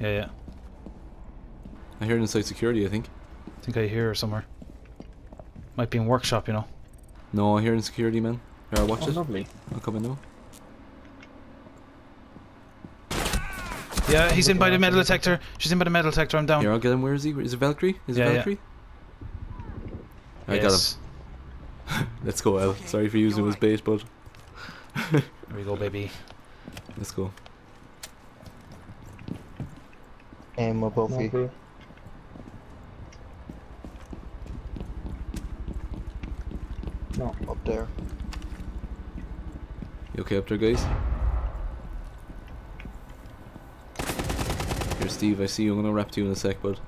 Yeah. I hear it inside security, I think. I think I hear her somewhere. Might be in workshop, you know. No, I hear it in security, man. Here, watch it. Lovely. I'll come in now. Yeah, he's in by the metal detector. She's in by the metal detector. I'm down. Here, I'll get him. Where is he? Is it Valkyrie? Is it Valkyrie? Yeah. I got him. Let's go, Al. Sorry for using him as bait, bud. Here we go, baby. Let's go. Aim up, Alfie. No, up there. You okay up there, guys? Here, Steve, I see you. I'm gonna wrap to you in a sec, bud.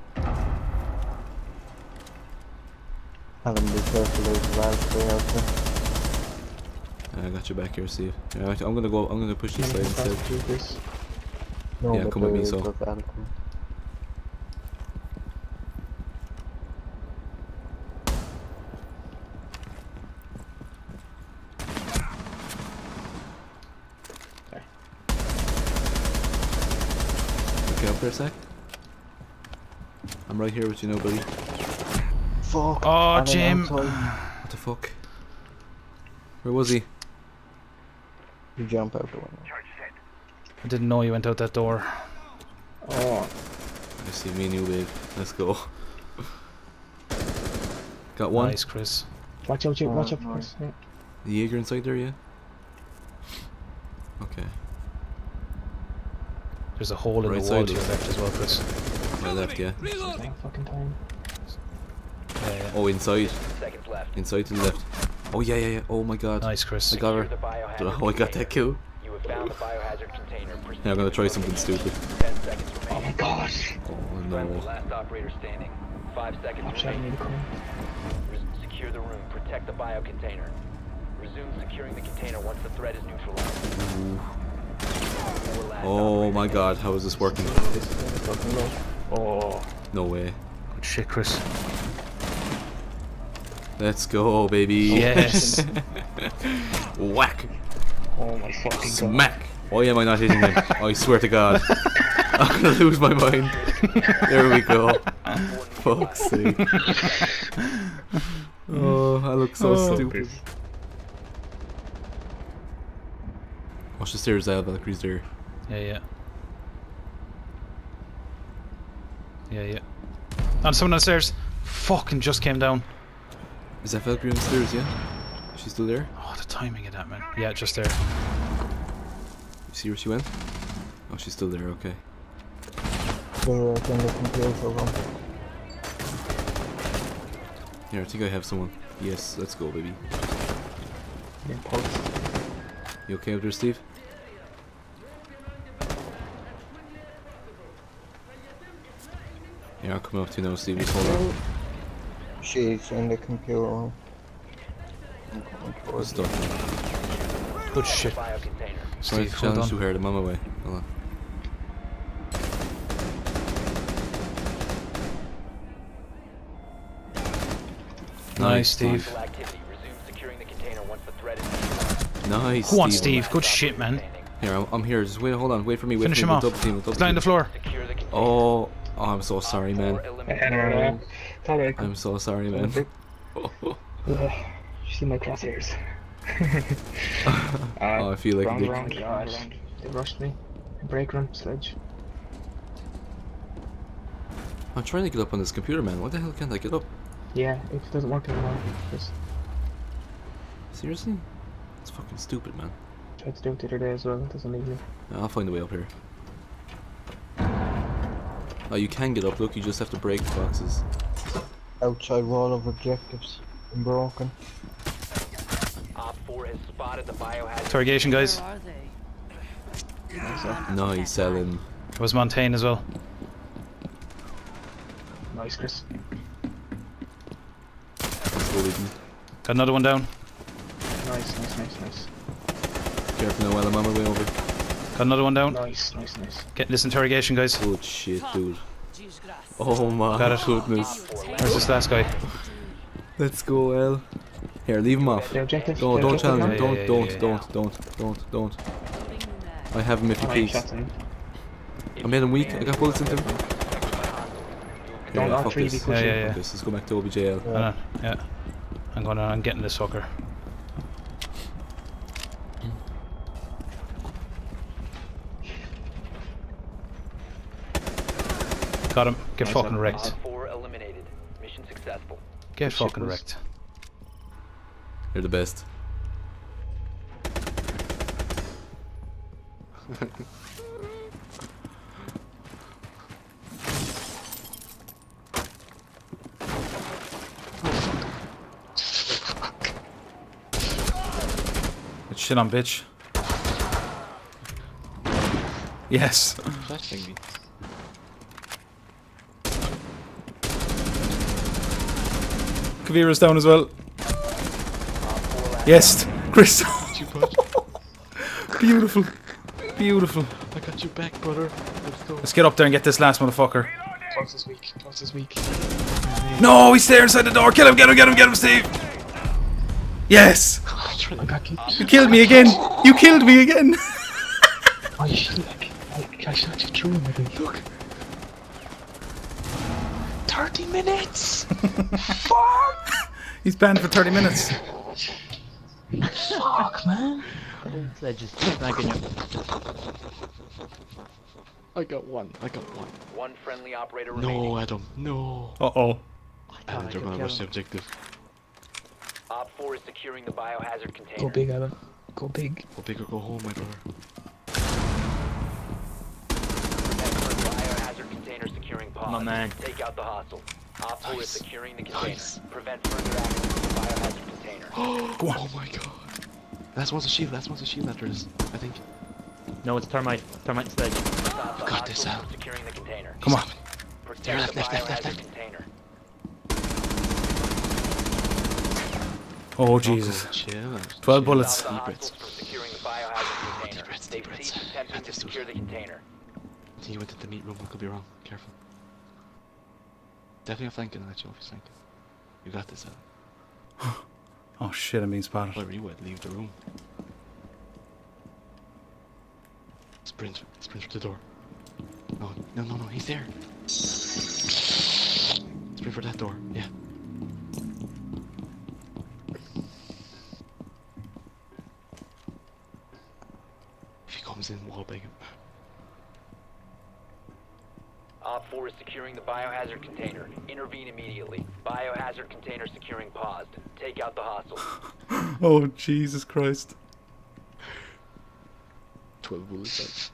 Have him be careful, those lads. They help him. I got your back here, Steve. Yeah, I'm gonna go. I'm gonna push this side instead. No, yeah, come with me, so. For a sec. I'm right here with you now, buddy. Fuck. Oh, Jim. What the fuck? Where was he? You jump out the window. I didn't know you went out that door. Oh. I see me and you, babe. Let's go. Got one. Nice, Chris. Watch out, Jim. Watch out, Chris. Yeah. The Jager inside there, yeah? Okay. There's a hole in the wall to your left as well, Chris. My left, yeah. Yeah. Oh, inside. Inside to the left. Oh, yeah. Oh my god. Nice, Chris. I got her. I don't know how I got that kill. Now I'm gonna try something stupid. Oh my gosh. Oh no. Secure the room. Protect the bio container. Resume securing the container once the threat is neutralized. Oh my god, how is this working? Oh, no way. Good shit, Chris. Let's go, baby. Yes. Whack. Oh my fucking smack. God. Why am I not hitting him? I swear to god. I'm gonna lose my mind. There we go. Fuck's sake. Oh, I look so stupid. Watch the stairs out, Valkyrie's there. Yeah. And someone downstairs fucking just came down. Is that Valkyrie on the stairs, yeah? Is she still there? Oh, the timing of that, man. Yeah, just there. You see where she went? Oh, she's still there, okay. Here, I think I have someone. Yes, let's go, baby. Yeah, you okay up there, Steve? Yeah, I'll come up to you now, Steve. Just hold on. She's in the computer room. Let's start. Good shit. Sorry, challenge to her. I'm on my way. Hold on. Nice, Steve. Nice. Go on, Steve. Good shit, man. Here, I'm here. Just wait. Hold on. Wait for me. Finish him off. He's lying on the floor. Oh. Oh, I'm so sorry, man. I'm so sorry, man. You see my crosshairs. Oh, I feel like a dick. They rushed me. Break room, Sledge. I'm trying to get up on this computer, man. What the hell can't I get up? Yeah, it doesn't work anymore. Seriously? It's fucking stupid, man. Tried to do it the other day as well. It doesn't leave me. I'll find a way up here. Oh, you can get up. Look, you just have to break the boxes. Outside wall of objectives. I'm broken. Interrogation, guys. Nice, Selim. It was Montaigne as well. Nice, Chris. Got another one down. Nice. Careful now, I'm on my way over. Got another one down. Nice. Getting this interrogation, guys. Oh shit, dude. Oh my goodness. Where's this last guy? Let's go, L. Here, leave him off. Don't challenge him. Don't. I have him if you please. I made him weak. I got bullets into him. Yeah, fuck this. Yeah. Let's go back to OBJL. Yeah. I'm getting this sucker. Got him. Get fucking wrecked. Mission successful. Get fucking wrecked. You're the best. It's shit on bitch. Yes. Kavira's down as well. Yes, Chris. Beautiful. Beautiful. I got your back, brother. Let's go. Let's get up there and get this last motherfucker. Twice this week. No, he's there inside the door. Kill him, get him, Steve. Yes. You killed me again. Oh, you should I shot you through him, I think. Look. 30 minutes. Fuck. He's banned for 30 minutes. Fuck, man. Sledges, I got one. One friendly operator remaining. No, Adam. No. Uh-oh. I can't remember the objective. Op 4 is securing the biohazard container. Go big, Adam. Go big. Go big or go home, my brother. Biohazard container securing pod. My man. Take out the hostile. Op 4 is securing the container. Nice. Prevent further access to the biohazard container. Oh my god. That's what's a shield after this, I think. No, it's termite. Termite sledge. I got this out. Come on. There, left. Oh, Jesus. 12 bullets. Deep breaths. Deep breaths. I got this dude. I think he went to the meat room, I could be wrong. Careful. Definitely a flanking, I'll let you know if he's flanking. You got this out. Oh shit, I'm being spotted. Where you would leave the room. Sprint for the door. No, he's there. Sprint for that door, yeah. If he comes in, wallbang him. Op 4 is securing the biohazard container. Intervene immediately. Biohazard container securing paused. Take out the hostile. Oh, Jesus Christ. 12 bullets.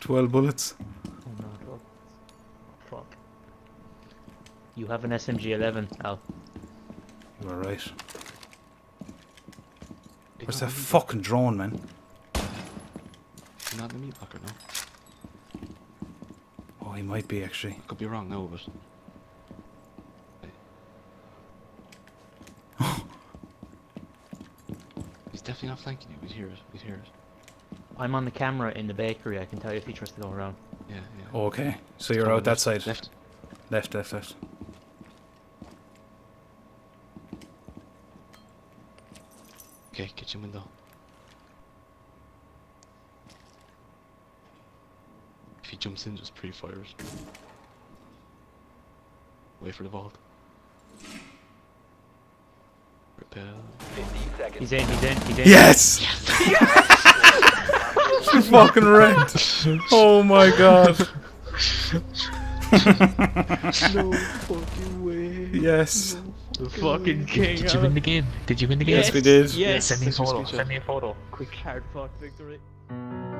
12 bullets. Oh, no. Fuck. You have an SMG-11, Al. You are right. Where's that fucking drone, man? You're not in the meat locker, no? He might be actually. I could be wrong now, but he's definitely not flanking you. We'd hear it. I'm on the camera in the bakery. I can tell you if he tries to go around. Yeah. Oh, okay, so you're out that side. Left. Okay, kitchen window. If he jumps in, just pre-fires. Wait for the vault. Repel. 15 seconds. He's in. Yes! You're fucking wrecked. Oh my god. No fucking way. Yes. The fucking king. Did you win the game? Yes, we did. Yes. Send me a photo. Quick hard fuck victory.